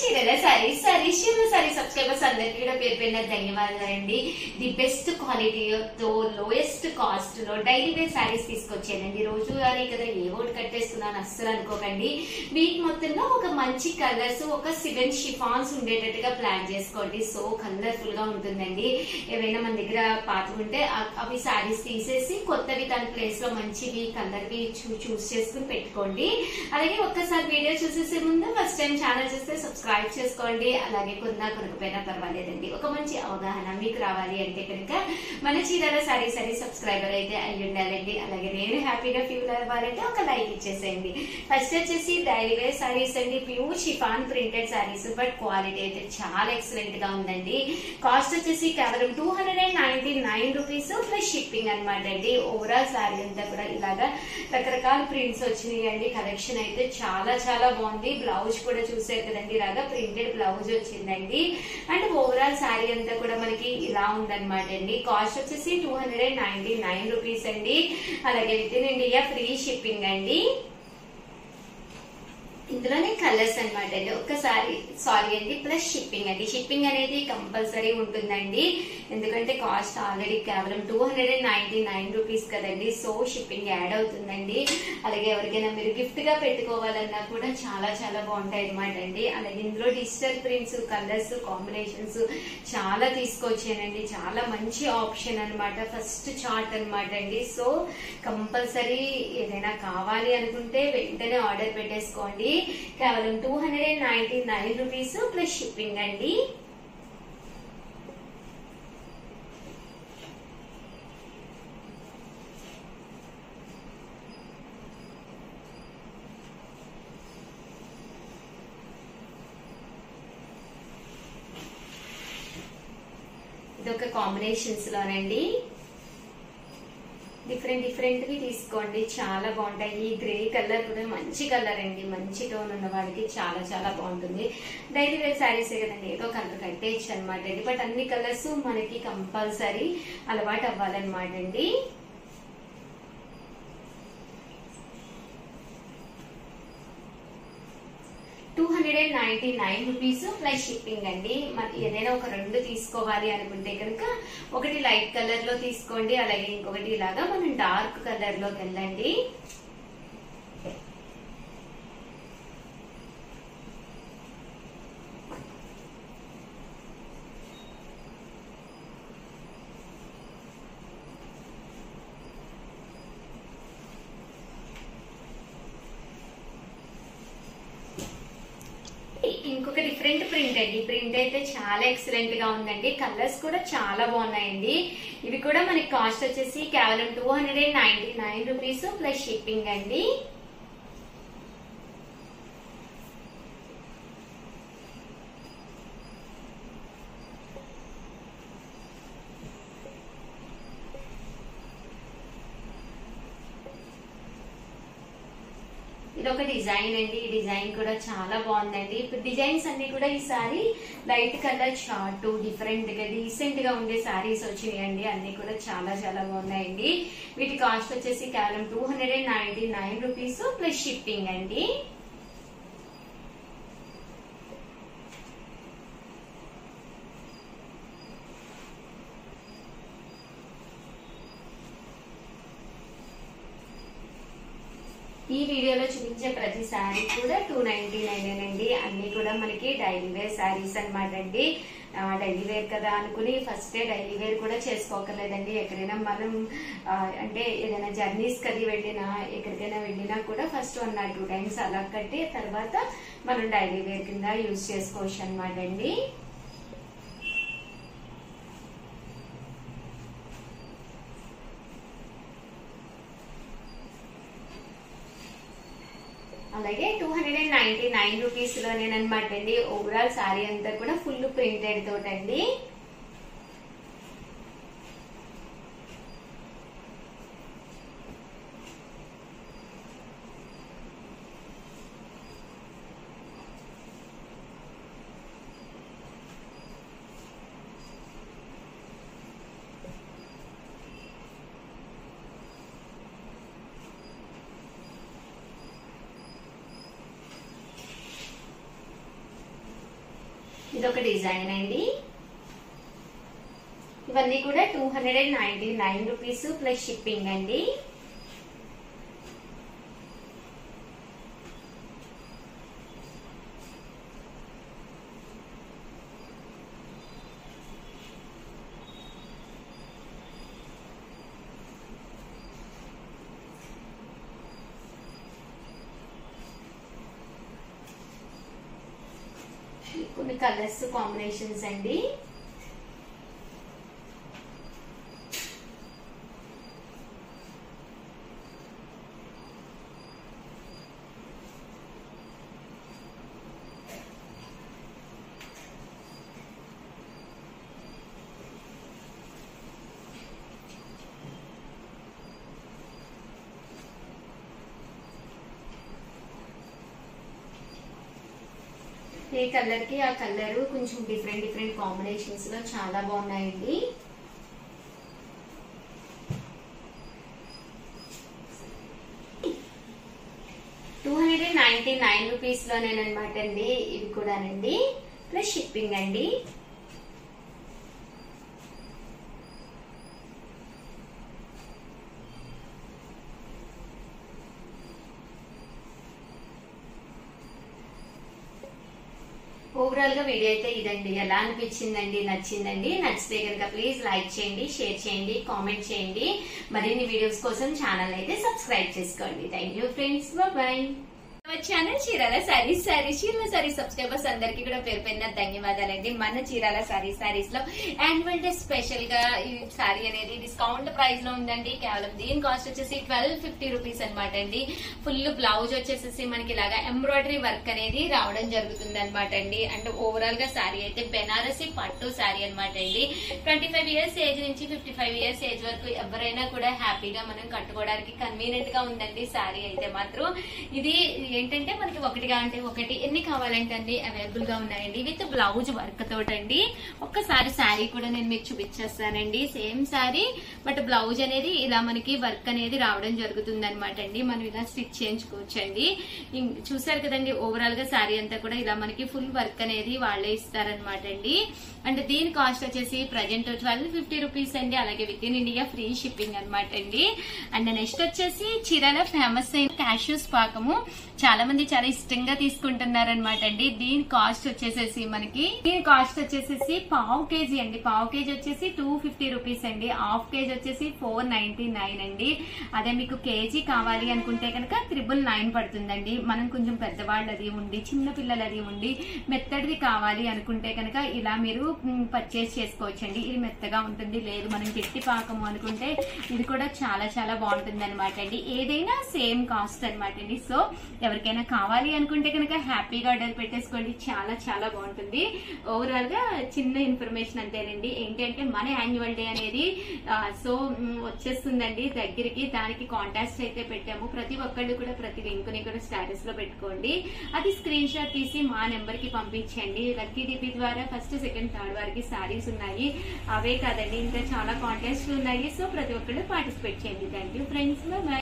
चीरला सारी सारी शिमला सारी सब्सक्राइबर्स अंदरिकी कूडा पेर पेरुना धन्यवादालंడి। ది బెస్ట్ క్వాలిటీ తో లోయెస్ట్ కాస్ట్ లో డైలీ వేర్ సారీస్ తీసుకొచ్చానండి। రోజు అనే కదా ఏ ఓట్ కట్టేస్తున్నాను అస్సలు అనుకోకండి। వీక్ మొత్తంలో ఒక మంచి కలర్స్ ఒక 7 షిఫాన్స్ ఉండేటట్టుగా ప్లాన్ చేసుకోండి। సో కలర్ఫుల్ గా ఉంటుందండి। ఏమైనా మన దగ్గర పాతుకుంటే అవి సారీస్ తీసేసి కొత్తవి తన ప్లేస్ లో మంచివి కలర్వి చూస్ చేసుకుని పెట్టుకోండి। అలాగే ఒక్కసారి వీడియో చూసేసే ముందు ఫస్ట్ టైం ఛానల్ చూస్తే సబ్స్క్రైబ్ చేసుకోండి। అలాగే కొన్నా కొనకపోయినా పర్వాలేదండి, ఒక మంచి అవగాహన మీకు రావాలి అంటే కనుక మన చీరల సారీ సారీ సబ్స్క్రైబర్ అయితే అయ్యి ఉండాలండి। అలాగే నేను హ్యాపీగా ఫీల్ అవ్వాలంటే ఒక లైక్ ఇచ్చేసేయండి। ఫస్ట్ వచ్చేసి డైలీ వేర్ సారీస్ అండి, pure chiffon printed saris, but quality అయితే చాలా ఎక్సలెంట్ గా ఉందండి। కాస్ట్ వచ్చేసి కేవలం 299 రూపీస్ ప్లస్ షిప్పింగ్ అనమాట అండి। ఓవరాల్ సారీ అంతా కూడా ఇలాగా రకరకాల ప్రింట్స్ వచ్చినాయి అండి। కలెక్షన్ అయితే చాలా చాలా బాగుంది। బ్లౌజ్ కూడా చూసే కదండి, ఇలాగా ప్రింటెడ్ బ్లౌజ్ వచ్చిందండి। అండ్ ఓవరాల్ సారీ అంతా కూడా మనకి ఇలా ఉందన్నమాట అండి। కాస్ట్ వచ్చేసి 299 రూపీస్ అండి। అలాగే with in India free shipping అండి। ఇందులోనే కలర్స్ అనమాట అండి, ఒక్కసారి సారీ అండి ప్లస్ షిప్పింగ్ అండి। షిప్పింగ్ అనేది కంపల్సరీ ఉంటుందండి, ఎందుకంటే కాస్ట్ ఆల్రెడీ కేవలం 299 రూపీస్ కదండి, సో షిప్పింగ్ యాడ్ అవుతుందండి। అలాగే ఎవరికైనా మీరు గిఫ్ట్ గా పెట్టుకోవాలన్నా కూడా చాలా చాలా బాగుంటాయి అనమాట అండి। అలాగే ఇందులో డిజిటల్ ప్రింట్స్ కలర్స్ కాంబినేషన్స్ చాలా తీసుకొచ్చానండి, చాలా మంచి ఆప్షన్ అనమాట, ఫస్ట్ చార్ట్ అనమాట అండి। సో కంపల్సరీ ఏదైనా కావాలి అనుకుంటే వెంటనే ఆర్డర్ పెట్టేసుకోండి। కేవలం 299 రూపీస్ ప్లస్ షిప్పింగ్ అండి। ఇదొక కాంబినేషన్స్ లోనండి, డిఫరెంట్ డిఫరెంట్ వి తీసుకోండి, చాలా బాగుంటాయి। ఈ గ్రే కలర్ కూడా మంచి కలర్ అండి, మంచి టోన్ ఉన్న వాడికి చాలా చాలా బాగుంటుంది। డైలీ వేర్ సారీస్ కదండి, ఏదో కలర్ కట్టేయచ్చు అనమాట అండి, బట్ అన్ని కలర్స్ మనకి కంపల్సరీ అలవాటు అవ్వాలన్నమాట అండి। ₹299 ప్లస్ షిప్పింగ్ అండి। ఏదైనా ఒక రెండు తీసుకోవాలి అనుకుంటే కనుక ఒకటి లైట్ కలర్ లో తీసుకోండి, అలాగే ఇంకొకటి ఇలాగా మనం డార్క్ కలర్ లోకి వెళ్ళండి। ఇంకొక డిఫరెంట్ ప్రింట్ అండి, ప్రింట్ అయితే చాలా ఎక్సలెంట్ గా ఉందండి, కలర్స్ కూడా చాలా బాగున్నాయండి। ఇవి కూడా మనకి కాస్ట్ వచ్చేసి కేవలం 299 రూపీస్ ప్లస్ షిప్పింగ్ అండి। ఒక డిజైన్ అండి, ఈ డిజైన్ కూడా చాలా బాగుందండి। ఇప్పుడు డిజైన్స్ అన్ని కూడా ఈసారి లైట్ కలర్ షార్ట్ డిఫరెంట్ గా డీసెంట్ గా ఉండే సారీస్ వచ్చినాయండి, అన్ని కూడా చాలా చాలా బాగున్నాయండి। వీటి కాస్ట్ వచ్చేసి కేవలం 299 రూపీస్ ప్లస్ షిప్పింగ్ అండి। ఈ వీడియోలో చూపించే ప్రతి సారీ కూడా 299 అండి, అన్ని కూడా మనకి డైలీ వేర్ సారీస్ అనమాట అండి। డైలీ వేర్ కదా అనుకుని ఫస్ట్ డే డైలీ వేర్ కూడా చేసుకోకలేదండి, ఎక్కడైనా మనం అంటే ఏదైనా జర్నీస్ కది వెళ్ళినా ఎక్కడికైనా వెళ్ళినా కూడా ఫస్ట్ 1 or 2 times అలా కట్టి తర్వాత మనం డైలీ వేర్ కింద యూజ్ చేసుకోవచ్చు అనమాట అండి। అలాగే 299 రూపీస్ లోనేనమాట అండి। ఓవరాల్ సారీ అంతా కూడా ఫుల్ ప్రింటెడ్ తోటండి, इदొక డిజైన్ అండి ఇవన్నీ కూడా 299 రూపాయస్ ప్లస్ షిప్పింగ్ అండి కొన్ని కలర్స్ కాంబినేషన్స్ అండి ये कलर की आ कलर कुछ डिफरेंट डिफरेंट कॉम्बिनेशन्स लो चाला बागुन्नायंडी ₹299 లోనేనన్నమాట అండి ఇది కూడానండి ప్లస్ షిప్పింగ్ అండి ओवराल గా వీడియో అయితే ఇదండి ఎలా అనిపిస్తుందండి నచ్చిందండి నచ్చితే గనుక ప్లీజ్ లైక్ చేయండి షేర్ చేయండి కామెంట్ చేయండి మరిన్ని వీడియోస్ కోసం ఛానల్ అయితే సబ్స్క్రైబ్ చేసుకోండి thank you friends bye bye channel Chirala Chirala sorry subscribers అందరికీ కూడా పేరుపైన ధన్యవాదాలండి మన చీరాల సారీస్ లో యాన్యువల్ డే స్పెషల్ గా ఈ సారీ అనేది డిస్కౌంట్ ప్రైస్ లో ఉందండి కేవలం దీని కాస్ట్ వచ్చేసి ₹1250 అన్నమాట అండి ఫుల్ బ్లౌజ్ వచ్చేసి మనకి ఇలాగా ఎంబ్రాయిడరీ వర్క్ అనేది రావడం జరుగుతుంది అన్నమాట అండి అంటే ఓవరాల్ గా సారీ అయితే బెనారసి పట్టు సారీ అన్నమాట అండి 25 ఇయర్స్ ఏజ్ నుంచి 55 ఇయర్స్ ఏజ్ వరకు ఎవరైనా కూడా హ్యాపీగా మనం కట్టుకోవడానికి కన్వీనియంట్ గా ఉందండి సారీ అయితే మాత్రం ఇది ఏంటంటే మనకి ఒకటి ఎన్ని కావాలంటే అవైలబుల్ గా ఉన్నాయండి విత్ బ్లౌజ్ వర్క్ తోటండి ఒక్కసారి శారీ కూడా నేను మీకు చూపించేస్తానండి సేమ్ శారీ బట్ బ్లౌజ్ అనేది ఇలా మనకి వర్క్ అనేది రావడం జరుగుతుంది అనమాట అండి మనం ఇలా స్టిచ్ చేయించుకోవచ్చండి చూసారు కదండి ఓవరాల్ గా శారీ అంతా కూడా ఇలా మనకి ఫుల్ వర్క్ అనేది వాళ్ళే ఇస్తారనమాట అండి అండ్ దీని కాస్ట్ వచ్చేసి ప్రజెంట్ ₹1250 అండి అలాగే with in India free shipping అనమాట అండి అండ్ నెక్స్ట్ వచ్చేసి చీరాల ఫేమస్ అయిన క్యాష్యూస్ పాకము చాలా మంది చాలా ఇష్టంగా తీసుకుంటున్నారు అనమాట అండి దీని కాస్ట్ వచ్చేసేసి ½ కేజీ అండి ½ కేజీ వచ్చేసి ₹250 అండి ½ కేజీ వచ్చేసి ₹499 అండి అదే మీకు కేజీ కావాలి అనుకుంటే కనుక ₹999 పడుతుందండి మనం కొంచెం పెద్దవాళ్ళు అది ఉండి చిన్న పిల్లలు అది ఉండి మెత్తడిది కావాలి అనుకుంటే కనుక ఇలా మీరు పర్చేస్ చేసుకోవచ్చండి ఇది మెత్తగా ఉంటుంది లేదు మనం గట్టి పాకము అనుకుంటే ఇది కూడా చాలా చాలా బాగుంటుంది అనమాట అండి ఏదైనా సేమ్ కాస్ట్ అనమాట అండి సో ఎవరికైనా కావాలి అనుకుంటే కనుక హ్యాపీగా ఆర్డర్ పెట్టేసుకోండి చాలా చాలా బాగుంటుంది ఓవరాల్ గా చిన్న ఇన్ఫర్మేషన్ అంతేనండి ఏంటంటే మన యాన్యువల్ డే అనేది సో వచ్చేస్తుందండి దగ్గరికి దానికి కాంటాక్ట్స్ అయితే పెట్టాము ప్రతి ఒక్కళ్ళు కూడా ప్రతి లింక్ ని కూడా స్టేటస్ లో పెట్టుకోండి అది స్క్రీన్ షాట్ తీసి మా నెంబర్ కి పంపించండి లక్కీ డిపి ద్వారా ఫస్ట్ సెకండ్ థర్డ్ వారికి సారీస్ ఉన్నాయి అవే కాదండి ఇంకా చాలా కాంటాక్ట్స్ ఉన్నాయి సో ప్రతి ఒక్కళ్ళు పార్టిసిపేట్ చేయండి thank you friends bye by